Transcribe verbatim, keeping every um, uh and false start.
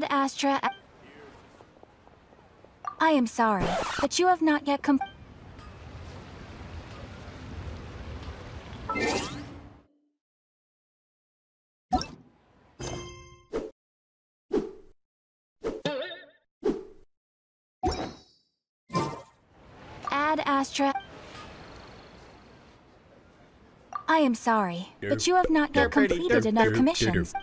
Ad Astra... I am sorry, but you have not yet com... Ad Astra... I am sorry, but you have not yet completed enough commissions.